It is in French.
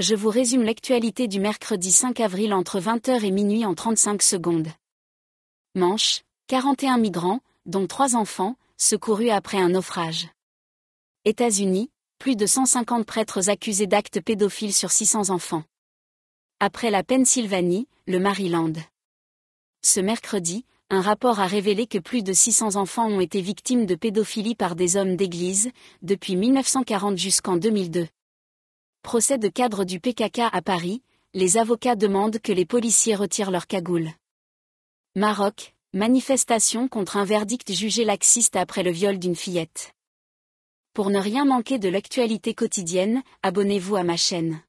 Je vous résume l'actualité du mercredi 5 avril entre 20h et minuit en 35 secondes. Manche, 41 migrants, dont 3 enfants, secourus après un naufrage. États-Unis, plus de 150 prêtres accusés d'actes pédophiles sur 600 enfants. Après la Pennsylvanie, le Maryland. Ce mercredi, un rapport a révélé que plus de 600 enfants ont été victimes de pédophilie par des hommes d'église, depuis 1940 jusqu'en 2002. Procès de cadres du PKK à Paris, les avocats demandent que les policiers retirent leurs cagoules. Maroc, manifestation contre un verdict jugé laxiste après le viol d'une fillette. Pour ne rien manquer de l'actualité quotidienne, abonnez-vous à ma chaîne.